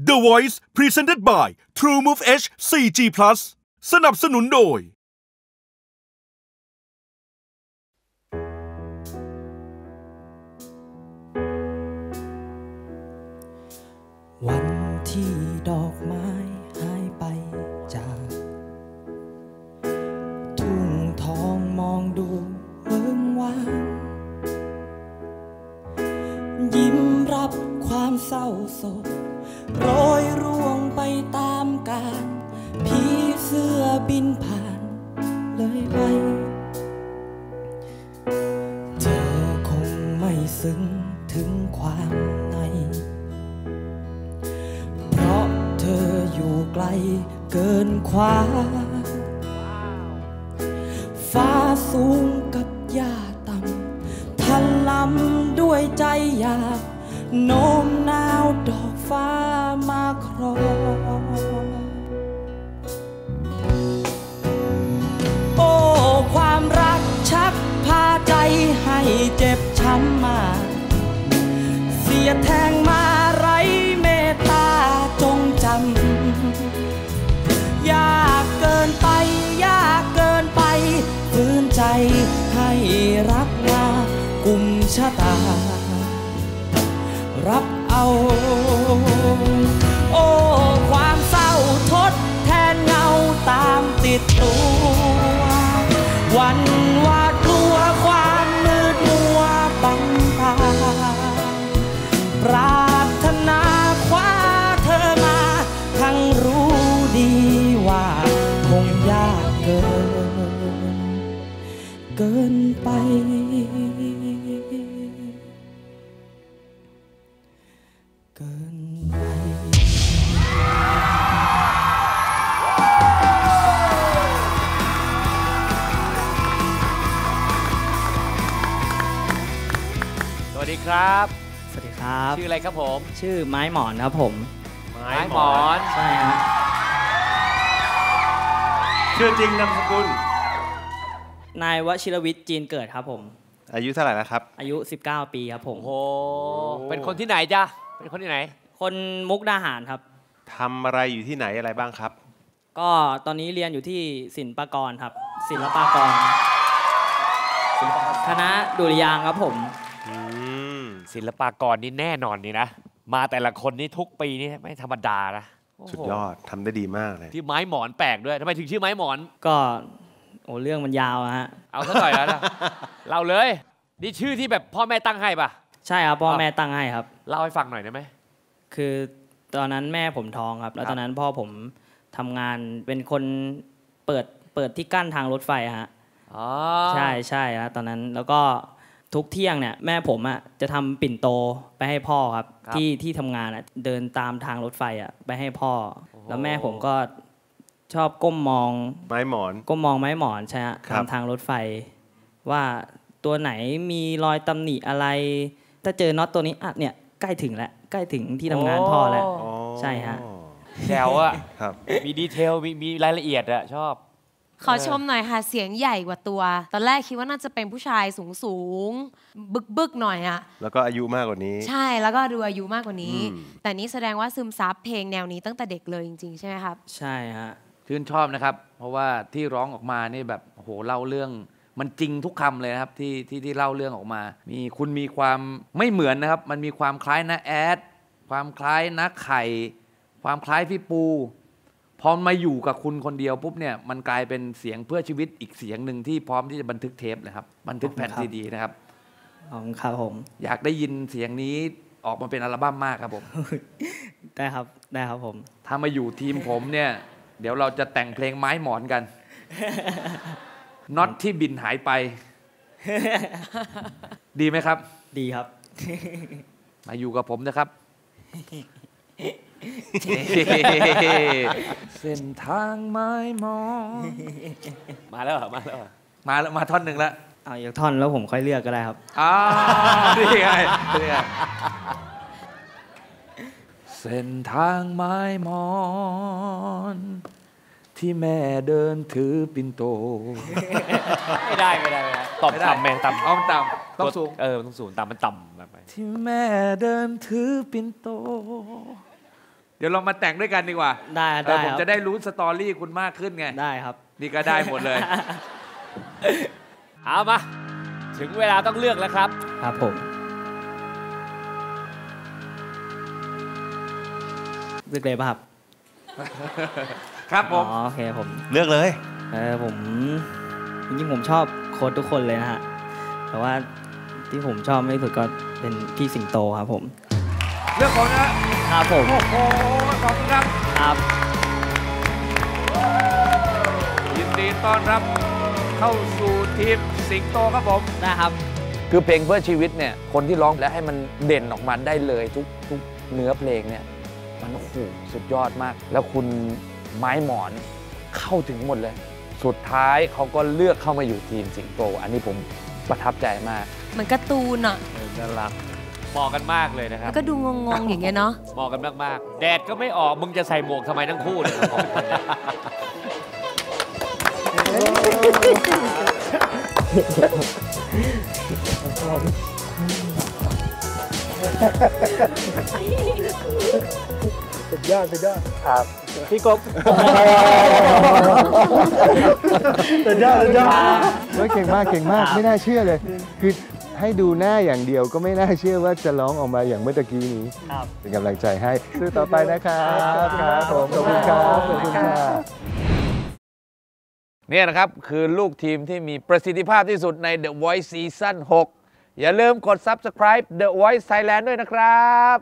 The Voice Presented by TrueMove H CG Plus สนับสนุนโดยวันที่ดอกไม้หายไปจากทุ่งทองมองดูเมืองว่างยิ้มรับความเศร้าโศกโรยร่วงไปตามกาลผีเสื้อบินผ่านเลยไปเธอคงไม่ซึ้งถึงความในเพราะเธออยู่ไกลเกินขวาฟ้าสูงกับหญ้าต่ำทันลำด้วยใจอยากโน้มน้าวดอกฟ้ามาครองโอ้ความรักชักพาใจให้เจ็บช้ำมาเสียแทงมาไร้เมตตาจงจำยากเกินไปยากเกินไปฟื้นใจให้รักมากุมชะตารับเอาโอ้ความเศร้าทดแทนเงาตามติดตัววันวาดกลัวความมืดมัวบังตาปรารถนาคว้าเธอมาทั้งรู้ดีว่าคงยากเกินไปสวัสดีครับสวัสดีครับชื่ออะไรครับผมชื่อไม้หมอนครับผมไม้หมอนใช่ครับชื่อจริงนามสกุลนายวชิรวิทย์จีนเกิดครับผมอายุเท่าไหร่แล้วครับอายุ19ปีครับผมโอ้โหเป็นคนที่ไหนจ๊ะเป็นคนที่ไหนคนมุกดาหารครับทำอะไรอยู่ที่ไหนอะไรบ้างครับก็ตอนนี้เรียนอยู่ที่ศิลปากรครับศิลปากรคณะดุริยางค์ครับผมศิลปากรนี่แน่นอนนี่นะมาแต่ละคนนี่ทุกปีนี่ไม่ธรรมดานะสุดยอดทำได้ดีมากเลยที่ไม้หมอนแปลกด้วยทำไมถึงชื่อไม้หมอนก็โอ้เรื่องมันยาวฮะเอาซะหน่อยแล้วนะเราเลยนี่ชื่อที่แบบพ่อแม่ตั้งให้ป่ะใช่ครับพ่อแม่ตั้งให้ครับเล่าให้ฟังหน่อยได้ไหมคือตอนนั้นแม่ผมท้องครับแล้วตอนนั้นพ่อผมทำงานเป็นคนเปิดที่กั้นทางรถไฟฮะอ๋อใช่ใช่ฮะตอนนั้นแล้วก็ทุกเที่ยงเนี่ยแม่ผมอ่ะจะทำปิ่นโตไปให้พ่อครับที่ทำงานอ่ะเดินตามทางรถไฟอ่ะไปให้พ่อแล้วแม่ผมก็ชอบก้มมองไม้หมอนก้มมองไม้หมอนใช่ฮะตามทางรถไฟว่าตัวไหนมีรอยตำหนิอะไรถ้าเจอน็อตตัวนี้อ่ะเนี่ยใกล้ถึงแล้วใกล้ถึงที่ทำงานพ่อแล้วใช่ฮะแซวอ่ะมีดีเทลมีรายละเอียดอ่ะชอบขอชมหน่อยค่ะเสียงใหญ่กว่าตัวตอนแรกคิดว่าน่าจะเป็นผู้ชายสูงบึกหน่อยอะแล้วก็อายุมากกว่านี้ใช่แล้วก็ดูอายุมากกว่านี้แต่นี้แสดงว่าซึมซับเพลงแนวนี้ตั้งแต่เด็กเลยจริงๆใช่ไหมครับใช่ฮะชื่นชอบนะครับเพราะว่าที่ร้องออกมานี่แบบโหเล่าเรื่องมันจริงทุกคำเลยนะครับที่เล่าเรื่องออกมามีคุณมีความไม่เหมือนนะครับมันมีความคล้ายนะแอดความคล้ายนะไข่ความคล้ายพี่ปูพอมาอยู่กับคุณคนเดียวปุ๊บเนี่ยมันกลายเป็นเสียงเพื่อชีวิตอีกเสียงหนึ่งที่พร้อมที่จะบันทึกเทปนะครับบันทึกแผ่นซีดีนะครับขอบคุณครับผมอยากได้ยินเสียงนี้ออกมาเป็นอัลบั้มมากครับผมได้ครับได้ครับผมถ้ามาอยู่ทีมผมเนี่ยเดี๋ยวเราจะแต่งเพลงไม้หมอนกันน็อตที่บินหายไปดีไหมครับดีครับมาอยู่กับผมนะครับเส้นทางไม้มองมาแล้วมาท่อนหนึ่งแล้วเอาอีกท่อนแล้วผมค่อยเลือกก็ได้ครับอ้าวนี่ไงเส้นทางไม้มอนที่แม่เดินถือปิ่นโตไม่ได้ตบต่ำแม่ต่ำเอาต่ำต้องสูงต้องสูงต่ำมันต่ำแบบที่แม่เดินถือปิ่นโต เดี๋ยวเรามาแต่งด้วยกันดีกว่าได้ผมจะได้รู้สตอรี่คุณมากขึ้นไงได้ครับนี่ก็ได้หมดเลยเอามาถึงเวลาต้องเลือกแล้วครับครับผมเลือกเลยป่ะครับครับผมโอเคผมเลือกเลยผมยิ่งผมชอบโค้ชทุกคนเลยนะฮะแต่ว่าที่ผมชอบไม่สุดก็เป็นพี่สิงโตครับผมเลือกผมนะครับผมโอ้โหขอบคุณครับครับยินดีต้อนรับเข้าสู่ทีมสิงโตครับผมนะครับคือเพลงเพื่อชีวิตเนี่ยคนที่ร้องและให้มันเด่นออกมาได้เลยทุกเนื้อเพลงเนี่ยมันโอ้โหสุดยอดมากแล้วคุณไม้หมอนเข้าถึงหมดเลยสุดท้ายเขาก็เลือกเข้ามาอยู่ทีมสิงโตอันนี้ผมประทับใจมากเหมือนการ์ตูนอ่ะน่ารักเหมาะกันมากเลยนะครับก็ดูงงๆอย่างเงี้ยเนาะเหมาะกันมากๆแดดก็ไม่ออกมึงจะใส่หมวกทำไมทั้งคู่เลยสุดยอดครับพี่กบสุดยอดเก่งมากไม่น่าเชื่อเลยคือให้ดูหน้าอย่างเดียวก็ไม่น่าเชื่อว่าจะร้องออกมาอย่างเมื่อกี้นี้เป็นกำลังใจให้สู้ต่อไปนะครับครับผมขอบคุณครับขอบคุณครับเนี่ยนะครับคือลูกทีมที่มีประสิทธิภาพที่สุดใน The Voice Season 6อย่าลืมกด Subscribe The Voice Thailand ด้วยนะครับ